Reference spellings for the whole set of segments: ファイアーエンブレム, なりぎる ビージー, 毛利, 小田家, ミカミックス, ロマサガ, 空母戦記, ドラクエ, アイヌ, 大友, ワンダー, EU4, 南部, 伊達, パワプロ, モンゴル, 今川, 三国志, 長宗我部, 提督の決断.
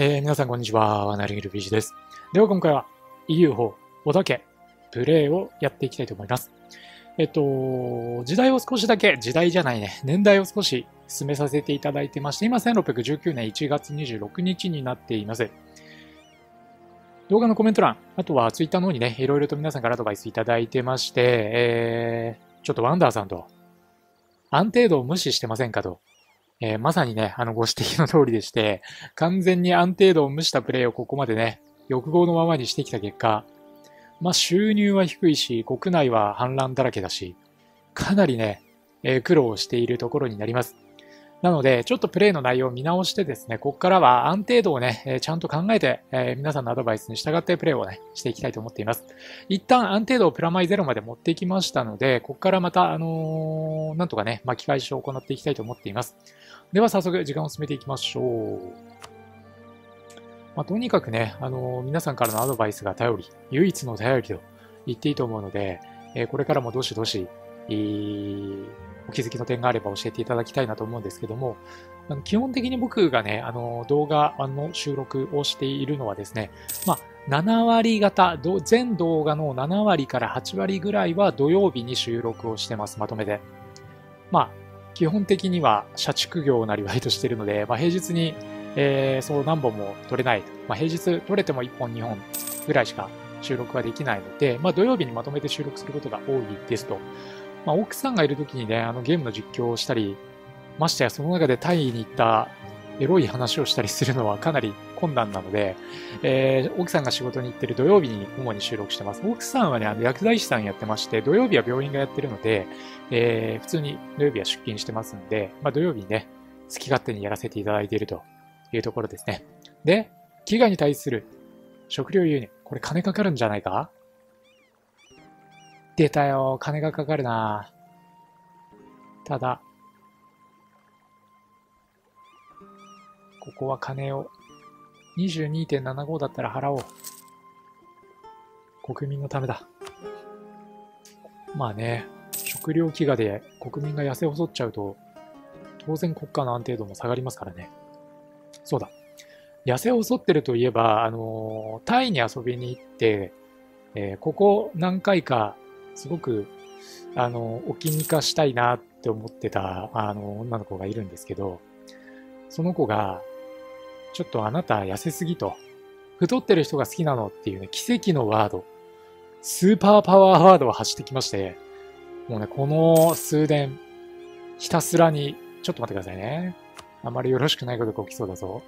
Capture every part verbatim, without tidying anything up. えー、皆さんこんにちは。なりぎる ビージー です。では今回は イーユーフォー 小田家プレイをやっていきたいと思います。えっと、時代を少しだけ、時代じゃないね、年代を少し進めさせていただいてまして、今せんろっぴゃくじゅうきゅうねんいちがつにじゅうろくにちになっています。動画のコメント欄、あとは Twitter の方にね、いろいろと皆さんからアドバイスいただいてまして、えー、ちょっとワンダーさんと、安定度を無視してませんかと。えー、まさにね、あのご指摘の通りでして、完全に安定度を無視したプレイをここまでね、欲望のままにしてきた結果、まあ収入は低いし、国内は反乱だらけだし、かなりね、えー、苦労しているところになります。なので、ちょっとプレイの内容を見直してですね、ここからは安定度をね、えー、ちゃんと考えて、えー、皆さんのアドバイスに従ってプレイをね、していきたいと思っています。一旦安定度をプラマイゼロまで持ってきましたので、ここからまた、あのー、なんとかね、巻き返しを行っていきたいと思っています。では早速時間を進めていきましょう。まあ、とにかくね、あのー、皆さんからのアドバイスが頼り、唯一の頼りと言っていいと思うので、えー、これからもどしどし、えーお気づきの点があれば教えていただきたいなと思うんですけども、基本的に僕がね、あの動画の収録をしているのはですね、まあ、ななわりがた、全動画のななわりからはちわりぐらいは土曜日に収録をしてます、まとめて。まあ、基本的には社畜業をなりわいとしているので、まあ、平日に、えー、そう何本も撮れない、まあ、平日撮れてもいっぽんにほんぐらいしか収録はできないので、まあ、土曜日にまとめて収録することが多いですと。まあ、奥さんがいるときにね、あのゲームの実況をしたり、ましてやその中でタイに行ったエロい話をしたりするのはかなり困難なので、えー、奥さんが仕事に行ってる土曜日に主に収録してます。奥さんはね、あの薬剤師さんやってまして、土曜日は病院がやってるので、えー、普通に土曜日は出勤してますんで、まあ、土曜日にね、好き勝手にやらせていただいているというところですね。で、飢餓に対する食料輸入、これ金かかるんじゃないか？出たよ。金がかかるな。ただ、ここは金を にじゅうにてんななご だったら払おう。国民のためだ。まあね、食糧飢餓で国民が痩せ細っちゃうと、当然国家の安定度も下がりますからね。そうだ。痩せ細ってるといえば、あのー、タイに遊びに行って、えー、ここ何回か、すごく、あの、お気に化したいなって思ってた、あの、女の子がいるんですけど、その子が、ちょっとあなた痩せすぎと、太ってる人が好きなのっていうね、奇跡のワード、スーパーパワーワードを発してきまして、もうね、この数年、ひたすらに、ちょっと待ってくださいね。あまりよろしくないことが起きそうだぞ。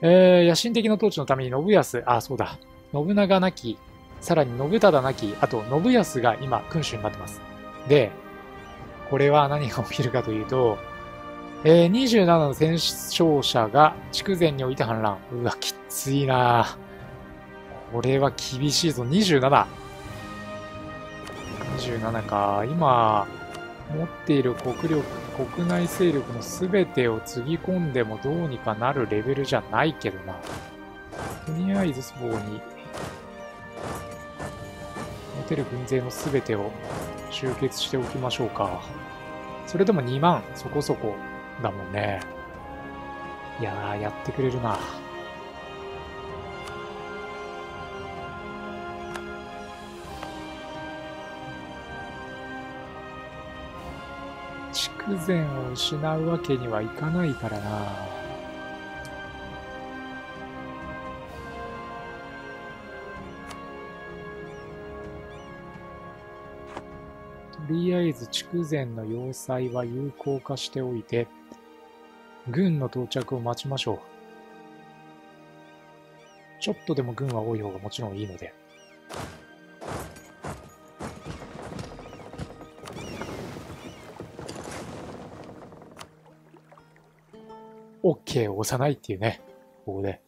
えー、野心的な統治のために信康、あ、そうだ、信長なき、さらに信忠なき、あと信康が今君主になってます。で、これは何が起きるかというと、えー、にじゅうななの戦勝者が筑前において反乱。うわ、きついなこれは厳しいぞ、にじゅうなな。にじゅうななか。今、持っている国力、国内勢力の全てをつぎ込んでもどうにかなるレベルじゃないけどな。とりあえずそうに。持てる軍勢の全てを集結しておきましょうか。それでもにまんそこそこだもんね。いやー、やってくれるな。筑前を失うわけにはいかないからな。とりあえず筑前の要塞は有効化しておいて、軍の到着を待ちましょう。ちょっとでも軍は多い方がもちろんいいので。OK を押さないっていうね、ここで。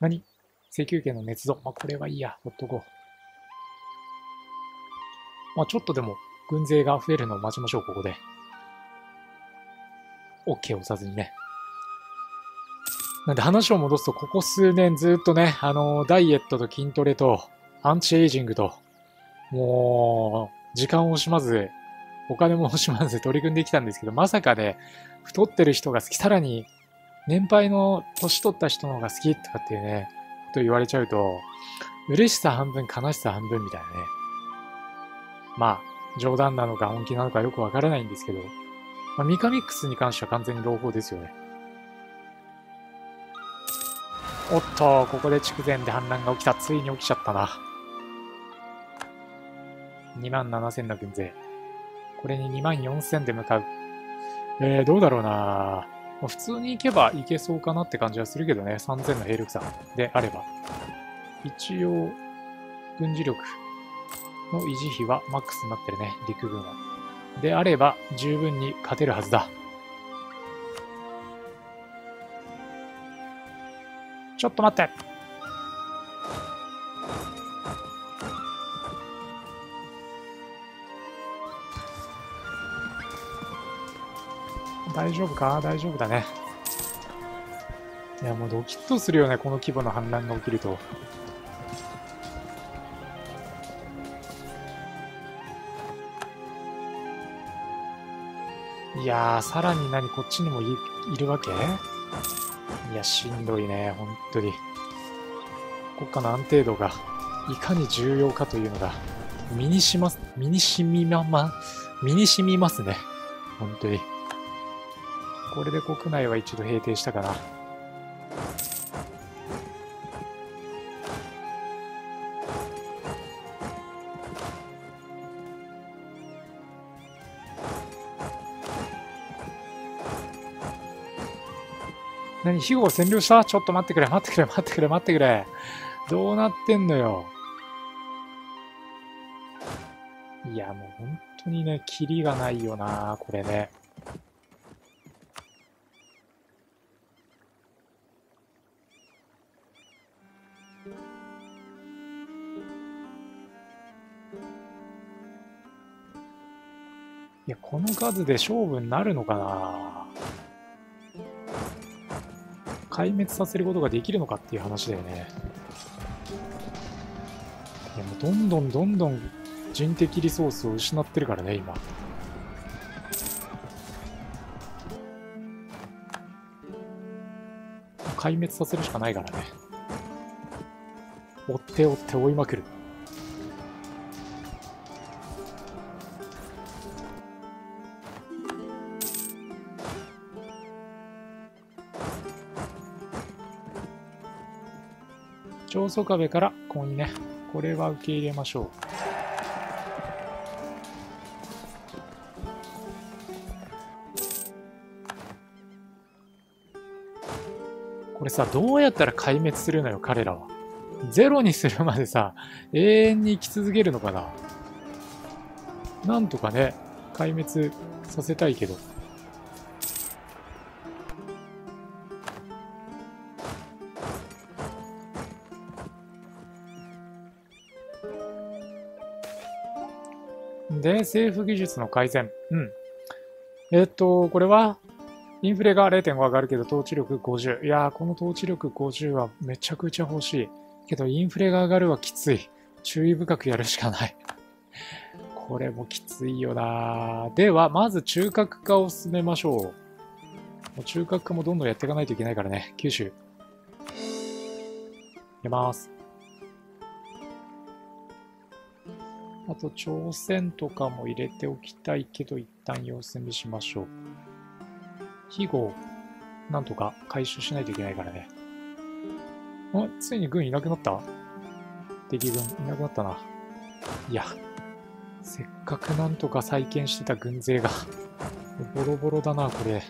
何？請求権の捏造。まあ、これはいいや。ほっとこう。まあ、ちょっとでも、軍勢が増えるのを待ちましょう、ここで。OK を押さずにね。なんで話を戻すと、ここ数年ずっとね、あのー、ダイエットと筋トレと、アンチエイジングと、もう、時間を惜しまず、お金も惜しまず取り組んできたんですけど、まさかね、太ってる人が好き、さらに年配の年取った人の方が好きとかっていうね、と言われちゃうと、嬉しさ半分、悲しさ半分みたいなね。まあ、冗談なのか本気なのかよくわからないんですけど、まあ、ミカミックスに関しては完全に朗報ですよね。おっと、ここで筑前で反乱が起きた。ついに起きちゃったな。にまんななせんの軍勢。これににまんよんせんで向かう。えー、どうだろうな。普通に行けば行けそうかなって感じはするけどね。さんぜんの兵力差であれば。一応、軍事力の維持費はマックスになってるね。陸軍は。であれば、十分に勝てるはずだ。ちょっと待って。大丈夫か？大丈夫だね。いや、もうドキッとするよね、この規模の反乱が起きると。いやー、さらに何、こっちにも い, いるわけ？いや、しんどいね、本当に。国家の安定度がいかに重要かというのが、身にします、身にしみまま、身にしみますね。本当に。これで国内は一度平定したかな。何、肥後を占領した？ちょっと待ってくれ、待ってくれ、待ってくれ、待ってくれ。どうなってんのよ。いや、もう本当にね、キリがないよな、これね。いや、この数で勝負になるのかな。壊滅させることができるのかっていう話だよね。いや、もうどんどんどんどん人的リソースを失ってるからね、今。壊滅させるしかないからね。追って追って追いまくる。長宗我部からここにね、これは受け入れましょう。これさ、どうやったら壊滅するのよ、彼らは。ゼロにするまでさ、永遠に生き続けるのかな。なんとかね、壊滅させたいけど。で、政府技術の改善。うん。えっと、これは、インフレが れいてんご 上がるけど、統治力ごじゅう。いやー、この統治力ごじゅうはめちゃくちゃ欲しい。けど、インフレが上がるはきつい。注意深くやるしかない。これもきついよなー。では、まず中核化を進めましょう。中核化もどんどんやっていかないといけないからね。九州。やます。あと、朝鮮とかも入れておきたいけど、一旦様子見しましょう。肥後、なんとか回収しないといけないからね。あ、ついに軍いなくなった？敵軍いなくなったな。いや、せっかくなんとか再建してた軍勢が、ボロボロだな、これ。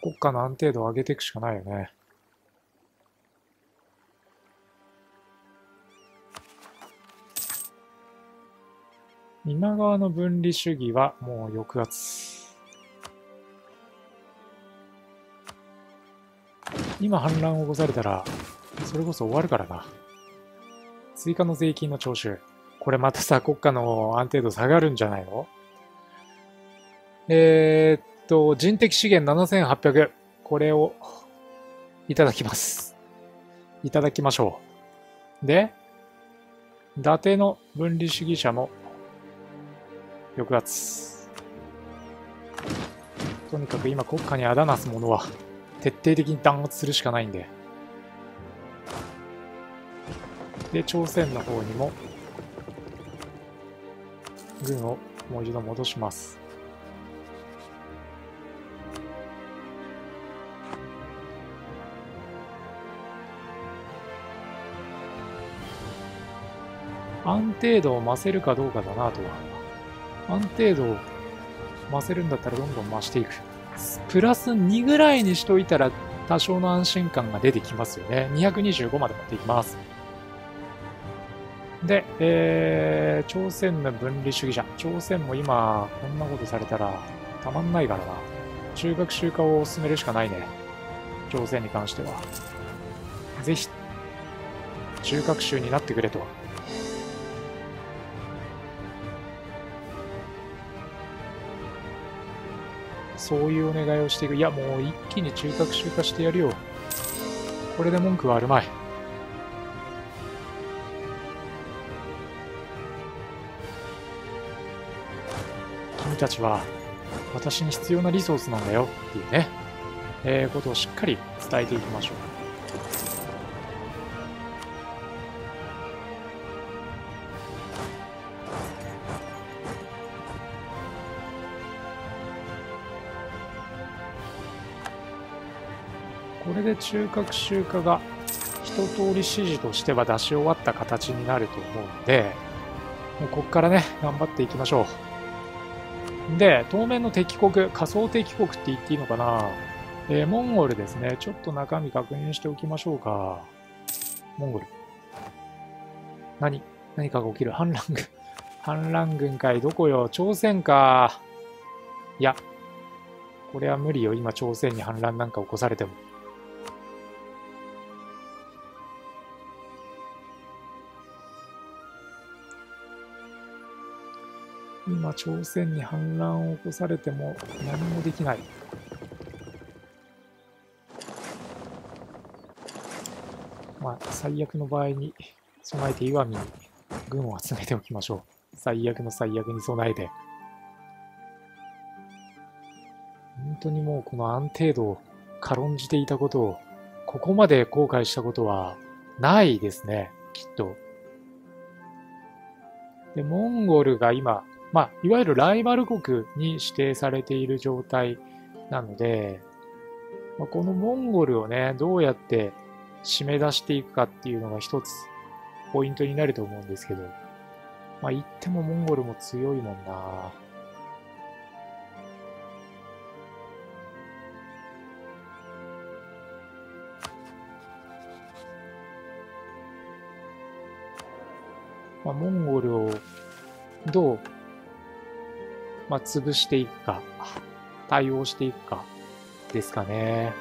国家の安定度を上げていくしかないよね。今川の分離主義はもう抑圧。今反乱を起こされたら、それこそ終わるからな。追加の税金の徴収。これまたさ、国家の安定度下がるんじゃないの？えー、っと、人的資源ななせんはっぴゃく。これをいただきます。いただきましょう。で、伊達の分離主義者も、抑圧。とにかく今国家にあだなすものは、徹底的に弾圧するしかないんで。で、朝鮮の方にも、軍をもう一度戻します。安定度を増せるかどうかだなとは。安定度を増せるんだったらどんどん増していく。プラスにぐらいにしといたら多少の安心感が出てきますよね。にひゃくにじゅうごまで持っていきます。で、えー、朝鮮の分離主義者。朝鮮も今、こんなことされたらたまんないからな。中学習化を進めるしかないね。朝鮮に関しては。ぜひ、中学習になってくれと。そういうお願いをしていく。いや、もう一気に中核集化してやるよ。これで文句はあるまい。君たちは私に必要なリソースなんだよっていうね、えー、ことをしっかり伝えていきましょう。これで中核集荷が一通り指示としては出し終わった形になると思うんで、もうここからね、頑張っていきましょう。で、当面の敵国、仮想敵国って言っていいのかな、えー、モンゴルですね。ちょっと中身確認しておきましょうか。モンゴル。何何かが起きる。反乱軍。反乱軍かい。どこよ。朝鮮か。いや、これは無理よ。今、朝鮮に反乱なんか起こされても。今、朝鮮に反乱を起こされても何もできない。まあ、最悪の場合に備えて石見に軍を集めておきましょう。最悪の最悪に備えて。本当にもうこの安定度を軽んじていたことを、ここまで後悔したことはないですね、きっと。で、モンゴルが今、まあ、いわゆるライバル国に指定されている状態なので、まあ、このモンゴルをね、どうやって締め出していくかっていうのが一つポイントになると思うんですけど、まあ、言ってもモンゴルも強いもんな。まあ、モンゴルをどう、まあ、潰していくか、対応していくか、ですかね。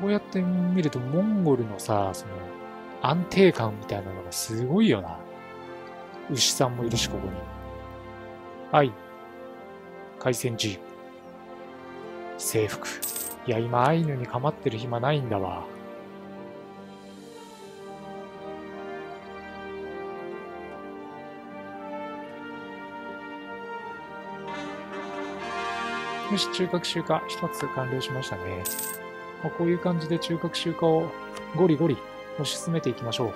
こうやって見ると、モンゴルのさ、その、安定感みたいなのがすごいよな。牛さんもいるし、ここに。はい。開戦時。征服。いや、今、アイヌに構ってる暇ないんだわ。よし、中核集荷一つ完了しましたね。まあ、こういう感じで中核集荷をゴリゴリ推し進めていきましょ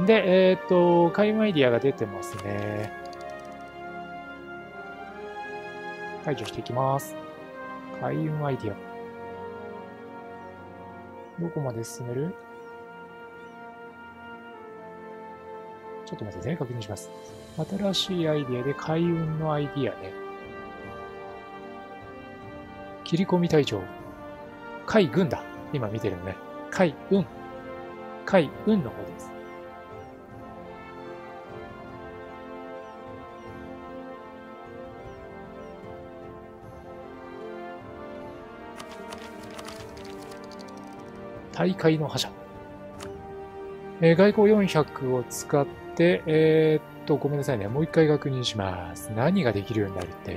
う。で、えー、っと、開運アイディアが出てますね。解除していきます。開運アイディア。どこまで進める？ちょっと待ってね、確認します。新しいアイディアで開運のアイディアね。切り込み隊長。海軍だ。今見てるのね。海運。海運の方です。大会の覇者。えー、外交よんひゃくを使って、えー、っと、ごめんなさいね。もう一回確認します。何ができるようになるって?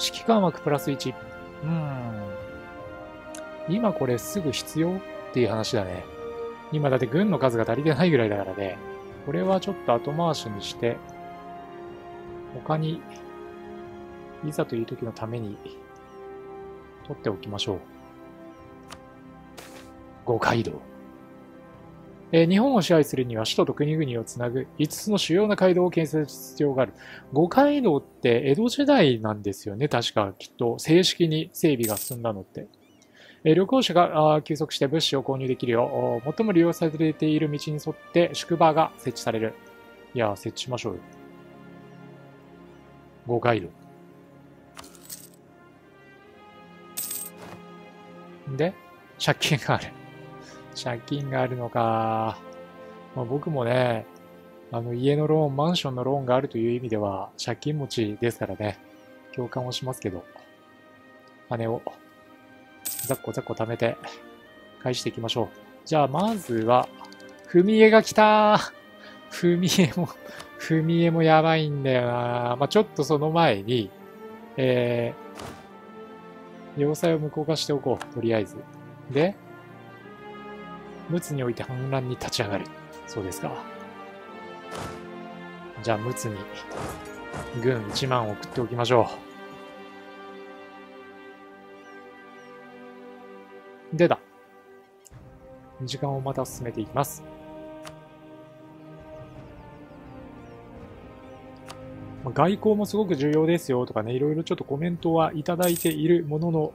指揮官枠プラスいち。うーん。今これすぐ必要っていう話だね。今だって軍の数が足りてないぐらいだからね。これはちょっと後回しにして、他に、いざという時のために、取っておきましょう。五街道、えー。日本を支配するには首都と国々をつなぐいつつの主要な街道を建設する必要がある。五街道って江戸時代なんですよね。確かきっと正式に整備が進んだのって。えー、旅行者が休息して物資を購入できるよう、最も利用されている道に沿って宿場が設置される。いや、設置しましょうよ。五街道。で、借金がある。借金があるのか。まあ、僕もね、あの家のローン、マンションのローンがあるという意味では借金持ちですからね、共感をしますけど、金をざっこざっこ貯めて返していきましょう。じゃあまずは、文枝が来たー。文枝も、文枝もやばいんだよな。まあ、ちょっとその前に、えー、要塞を無効化しておこう、とりあえず。で、陸奥において反乱に立ち上がる。そうですか。じゃあ、陸奥に軍いちまん送っておきましょう。出た。時間をまた進めていきます。外交もすごく重要ですよとかね、いろいろちょっとコメントはいただいているものの、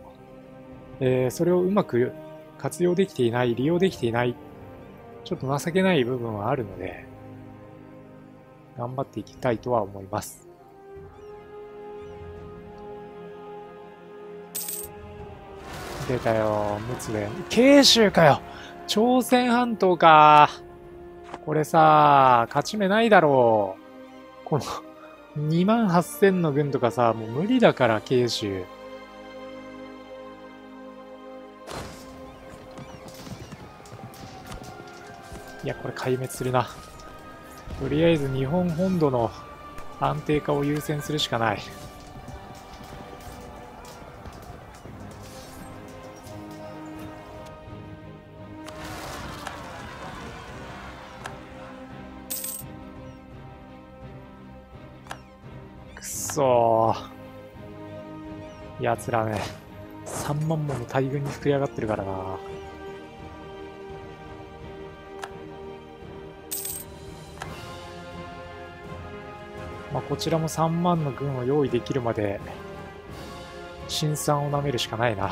えー、それをうまく活用できていない、利用できていない、ちょっと情けない部分はあるので、頑張っていきたいとは思います。出たよ、陸奥で。慶州かよ、朝鮮半島か。これさ、勝ち目ないだろう。このにまんはっせんの軍とかさ、もう無理だから、慶州。いや、これ壊滅するな。とりあえず日本本土の安定化を優先するしかない。くそー。やつらね、さんまんもの大軍に膨れ上がってるからな。まあこちらもさんまんの軍を用意できるまで、辛酸をなめるしかないな。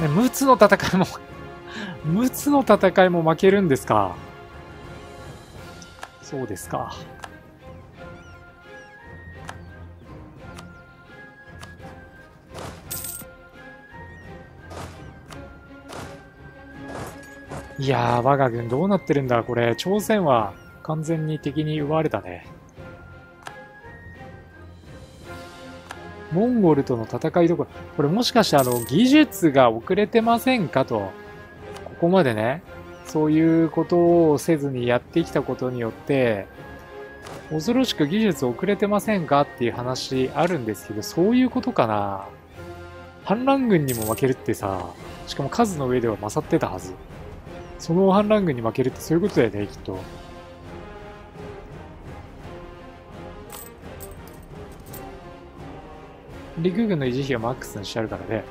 陸奥の戦いも、陸奥の戦いも負けるんですか。そうですか。いやー、我が軍どうなってるんだ、これ。朝鮮は完全に敵に奪われたね。モンゴルとの戦いどころ、これもしかしてあの、技術が遅れてませんかと。ここまでね、そういうことをせずにやってきたことによって、恐ろしく技術遅れてませんかっていう話あるんですけど、そういうことかな。反乱軍にも負けるってさ、しかも数の上では勝ってたはず。その反乱軍に負けるってそういうことだよね、きっと。陸軍の維持費はマックスにしてあるからね。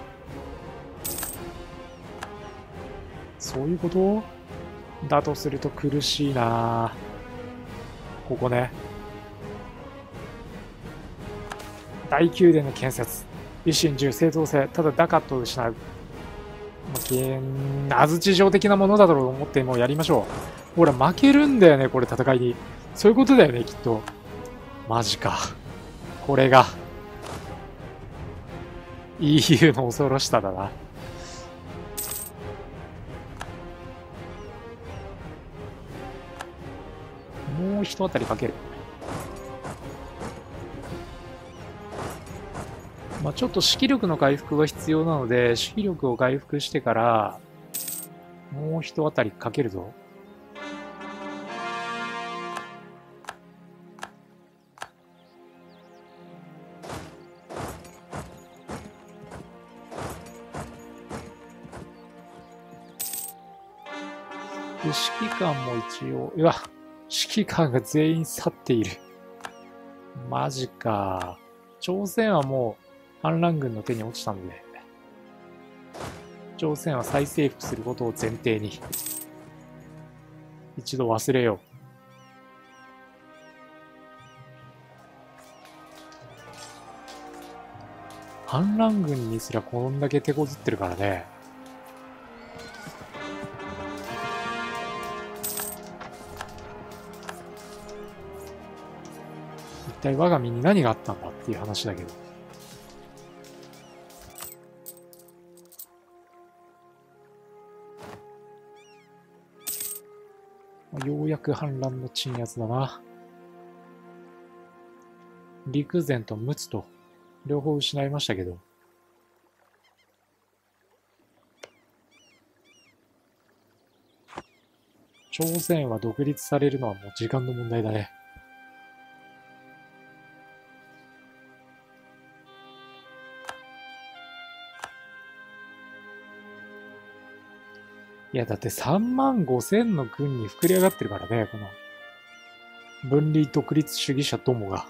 そういうこと?だとすると苦しいなぁ。ここね。大宮殿の建設。維新中、正当性。ただ、ダカットを失う。安土城的なものだと思ってもうやりましょう。ほら、負けるんだよね、これ、戦いに。そういうことだよね、きっと。マジか。これが イーユー の恐ろしさだな。もう一あたりかける。まあ、ちょっと士気力の回復が必要なので、士気力を回復してから、もう一あたりかけるぞ。で、指揮官も一応、うわ、指揮官が全員去っている。マジか。朝鮮はもう反乱軍の手に落ちたんで、朝鮮は再征服することを前提に、一度忘れよう。反乱軍にすらこんだけ手こずってるからね。一体我が身に何があったんだっていう話だけど。ようやく反乱の鎮圧だな。陸前と陸奥と両方失いましたけど。朝鮮は独立されるのはもう時間の問題だね。いや、だってさんまんごせんの軍に膨れ上がってるからね、この分離独立主義者どもが。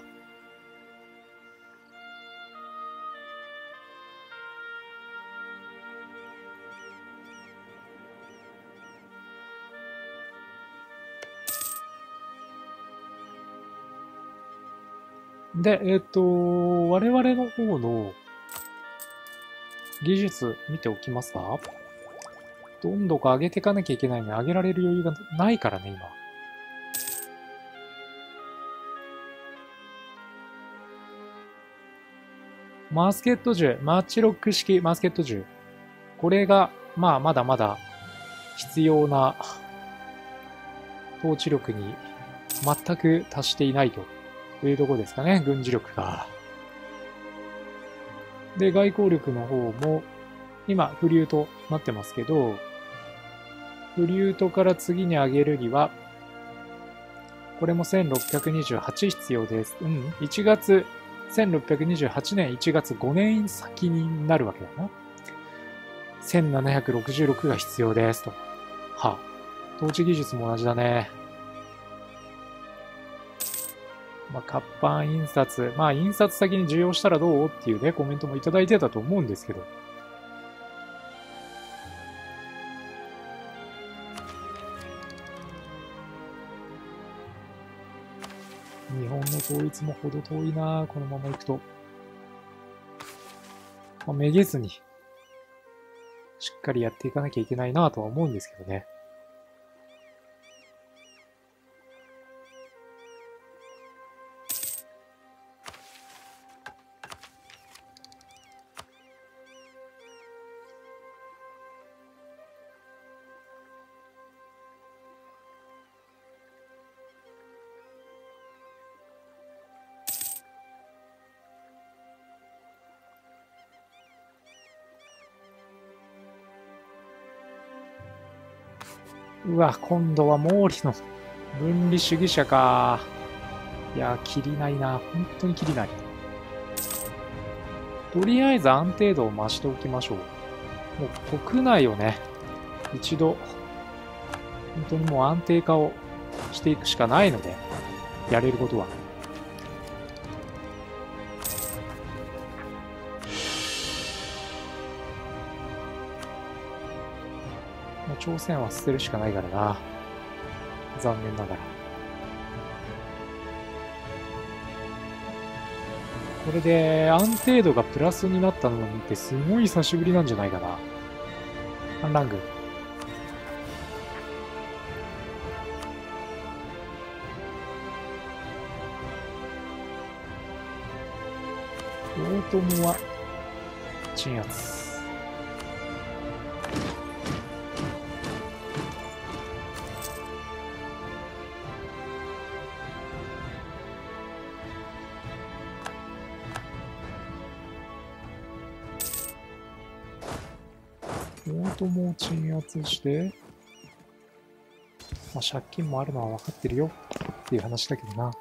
で、えっと、我々の方の技術見ておきますか。温度が上げていかなきゃいけないのに上げられる余裕がないからね、今。マスケット銃、マッチロック式マスケット銃。これが、まあ、まだまだ必要な統治力に全く達していないというところですかね、軍事力が。で、外交力の方も、今、フリュートになってますけど、フリュートから次に上げるには、これもせんろっぴゃくにじゅうはち必要です。うん。いちがつ、せんろっぴゃくにじゅうはちねんいちがつごねん先になるわけだな。せんななひゃくろくじゅうろくが必要ですと。はあ、統治技術も同じだね。まあ、活版印刷。まあ、印刷先に受容したらどうっていうね、コメントもいただいてたと思うんですけど。日本の統一もほど遠いな、このまま行くと。まあ、めげずに、しっかりやっていかなきゃいけないなとは思うんですけどね。うわ、今度は毛利の分離主義者か。いや、きりないな。本当にきりない。とりあえず安定度を増しておきましょう。もう国内をね、一度、本当にもう安定化をしていくしかないので、やれることは。朝鮮は捨てるしかないからな。残念ながら。これで安定度がプラスになったのを見てすごい久しぶりなんじゃないかな。反乱軍。大友は鎮圧。モートも鎮圧して、まあ、借金もあるのは分かってるよっていう話だけどな。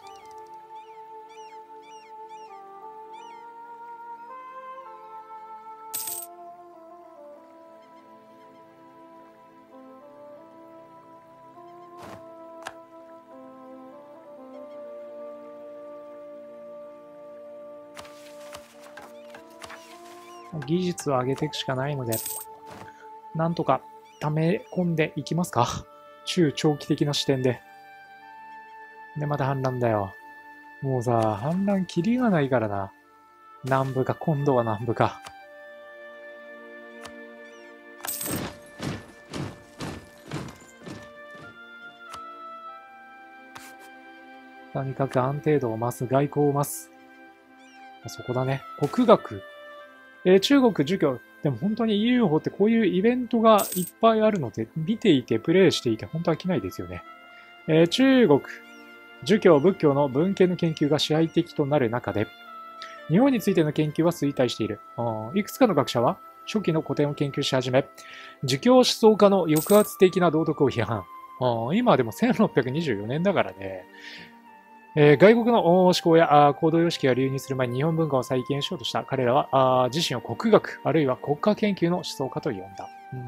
技術を上げていくしかないので、なんとか溜め込んでいきますか。中長期的な視点で。で、また反乱だよ。もうさ、反乱キリがないからな。南部か、今度は南部か。とにかく安定度を増す、外交を増す。そこだね。国学。えー、中国儒教。でも本当に イーユーフォー ってこういうイベントがいっぱいあるので、見ていてプレイしていて本当飽きないですよね。えー、中国儒教仏教の文献の研究が支配的となる中で、日本についての研究は衰退している。いくつかの学者は初期の古典を研究し始め、儒教思想家の抑圧的な道徳を批判。今でもせんろっぴゃくにじゅうよねんだからね。えー、外国の思考や行動様式が流入する前に日本文化を再建しようとした彼らは、自身を国学あるいは国家研究の思想家と呼んだ。うん、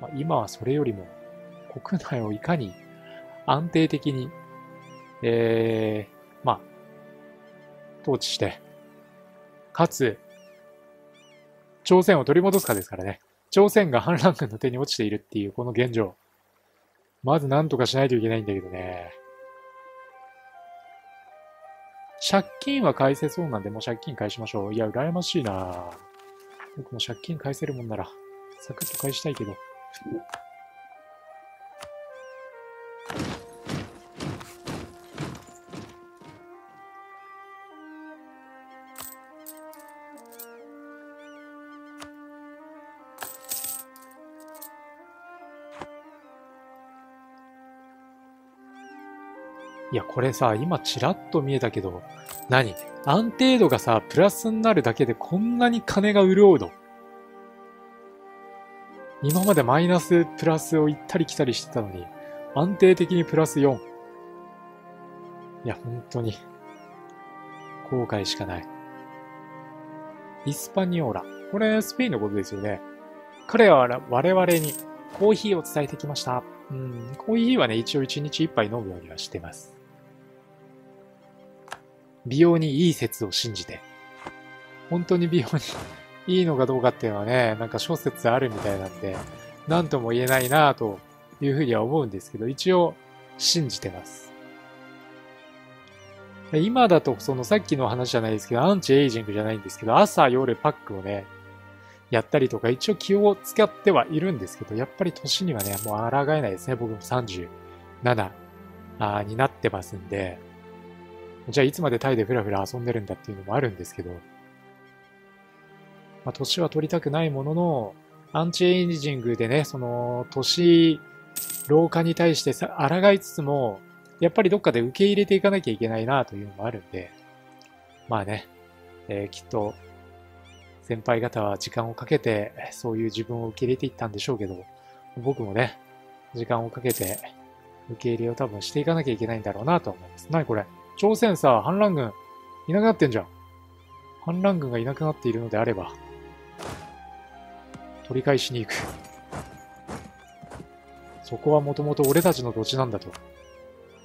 まあ、今はそれよりも国内をいかに安定的に、えー、まあ、統治して、かつ、朝鮮を取り戻すかですからね。朝鮮が反乱軍の手に落ちているっていうこの現状。まず何とかしないといけないんだけどね。借金は返せそうなんで、もう借金返しましょう。いや、羨ましいな。僕も借金返せるもんなら、サクッと返したいけど。いや、これさ、今ちらっと見えたけど、何？安定度がさ、プラスになるだけでこんなに金が潤うの？今までマイナス、プラスを行ったり来たりしてたのに、安定的にプラスよん。いや、本当に、後悔しかない。イスパニオーラ。これ、スペインのことですよね。彼は我々にコーヒーを伝えてきました。うん、コーヒーはね、一応一日一杯飲むようにはしてます。美容にいい説を信じて。本当に美容にいいのかどうかっていうのはね、なんか諸説あるみたいなんで、なんとも言えないなぁというふうには思うんですけど、一応信じてます。今だとそのさっきの話じゃないですけど、アンチエイジングじゃないんですけど、朝夜パックをね、やったりとか、一応気を使ってはいるんですけど、やっぱり年にはね、もう抗えないですね。僕もさんじゅうななになってますんで、じゃあいつまでタイでふらふら遊んでるんだっていうのもあるんですけど、まあ、年は取りたくないものの、アンチエイジングでね、その、年、老化に対してさ抗いつつも、やっぱりどっかで受け入れていかなきゃいけないなというのもあるんで、まあね、えー、きっと、先輩方は時間をかけて、そういう自分を受け入れていったんでしょうけど、僕もね、時間をかけて、受け入れを多分していかなきゃいけないんだろうなと思います。なにこれ？朝鮮さ、反乱軍、いなくなってんじゃん。反乱軍がいなくなっているのであれば、取り返しに行く。そこはもともと俺たちの土地なんだと。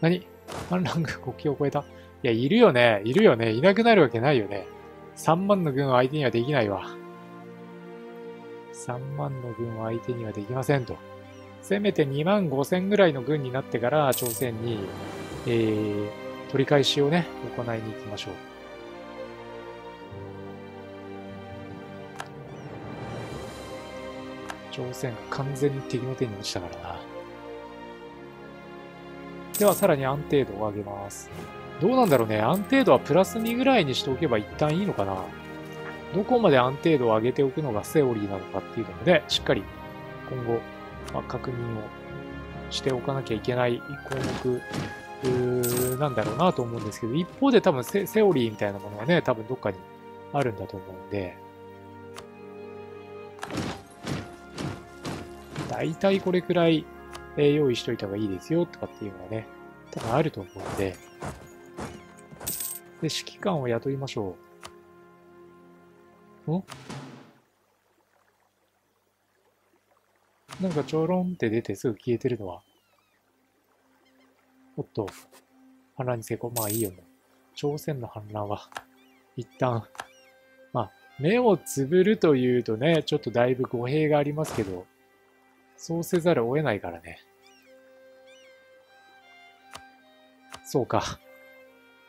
なに？反乱軍国境を越えた？いや、いるよね、いるよね、いなくなるわけないよね。さんまんの軍を相手にはできないわ。さんまんの軍を相手にはできませんと。せめてにまんごせんぐらいの軍になってから朝鮮に、えー、取り返しをね、行いに行きましょう。朝鮮完全に敵の手に落ちたからな。ではさらに安定度を上げます。どうなんだろうね。安定度はプラスにぐらいにしておけば一旦いいのかな。どこまで安定度を上げておくのがセオリーなのかっていうので、しっかり今後、まあ、確認をしておかなきゃいけない項目なんだろうなと思うんですけど、一方で多分 セ, セオリーみたいなものはね、多分どっかにあるんだと思うんで、だいたいこれくらい用意しといた方がいいですよとかっていうのはね、多分あると思うんで、で、指揮官を雇いましょう。ん？なんかちょろんって出てすぐ消えてるのは。おっと、反乱に成功。まあいいよもう。朝鮮の反乱は、一旦、まあ、目をつぶるというとね、ちょっとだいぶ語弊がありますけど、そうせざるを得ないからね。そうか。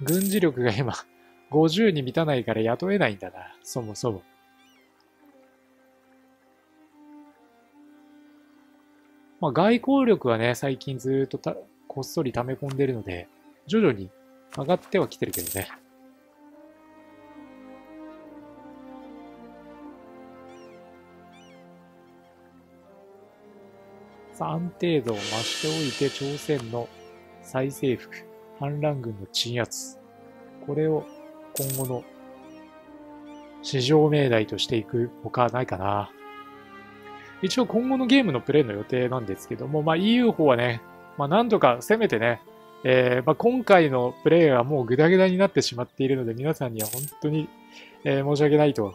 軍事力が今、ごじゅうに満たないから雇えないんだな、そもそも。まあ、外交力はね、最近ずっとたこっそり溜め込んでるので、徐々に上がってはきてるけどね。さあ、安定度を増しておいて、朝鮮の再征服、反乱軍の鎮圧。これを今後の至上命題としていくほかないかな。一応今後のゲームのプレイの予定なんですけども、まあ、イーユーフォー はね、まあ、なんとかせめてね、えーまあ、今回のプレイはもうグダグダになってしまっているので、皆さんには本当に、えー、申し訳ないと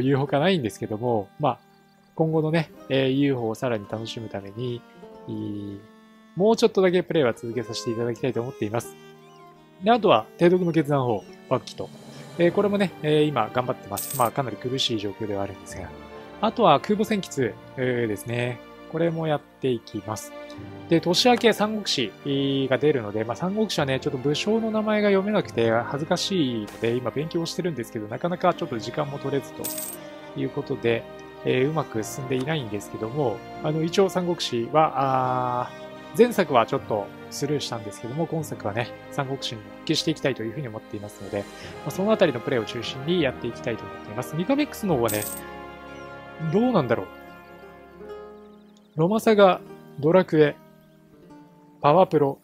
いうほかないんですけども、まあ、今後のね、えー、イーユーフォー をさらに楽しむために、もうちょっとだけプレイは続けさせていただきたいと思っています。で、あとは、提督の決断法、バッキと。えー、これもね、えー、今頑張ってます。まあ、かなり苦しい状況ではあるんですが。あとは空母戦記通ですね。これもやっていきます。で、年明け三国志が出るので、まあ、三国志はね、ちょっと武将の名前が読めなくて恥ずかしいので、今勉強してるんですけど、なかなかちょっと時間も取れずということで、えー、うまく進んでいないんですけども、あの、一応三国志は、あ前作はちょっとスルーしたんですけども、今作はね、三国志に復帰していきたいというふうに思っていますので、まあ、そのあたりのプレイを中心にやっていきたいと思っています。ミカメックスの方はね、どうなんだろう。ロマサガ、ドラクエ、パワプロ。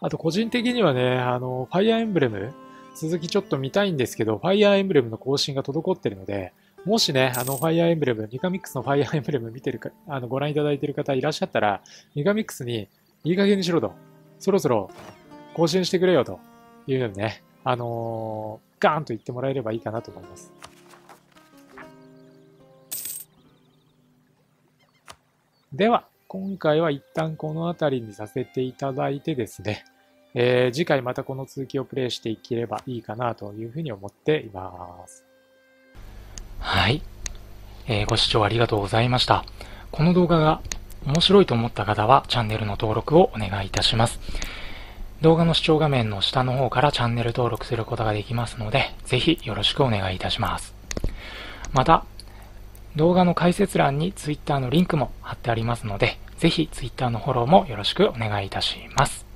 あと個人的にはね、あの、ファイアーエンブレム、続きちょっと見たいんですけど、ファイアーエンブレムの更新が滞ってるので、もしね、あの、ファイアーエンブレム、ミカミックスのファイアーエンブレム見てるか、あの、ご覧いただいてる方いらっしゃったら、ミカミックスに、いい加減にしろと、そろそろ更新してくれよというのにね、あのー、ガーンと言ってもらえればいいかなと思います。では、今回は一旦この辺りにさせていただいてですね、えー、次回またこの続きをプレイしていければいいかなというふうに思っています。はい、えー。ご視聴ありがとうございました。この動画が面白いと思った方はチャンネルの登録をお願いいたします。動画の視聴画面の下の方からチャンネル登録することができますので、ぜひよろしくお願いいたします。また、動画の解説欄に Twitter のリンクも貼ってありますので、ぜひ Twitter のフォローもよろしくお願いいたします。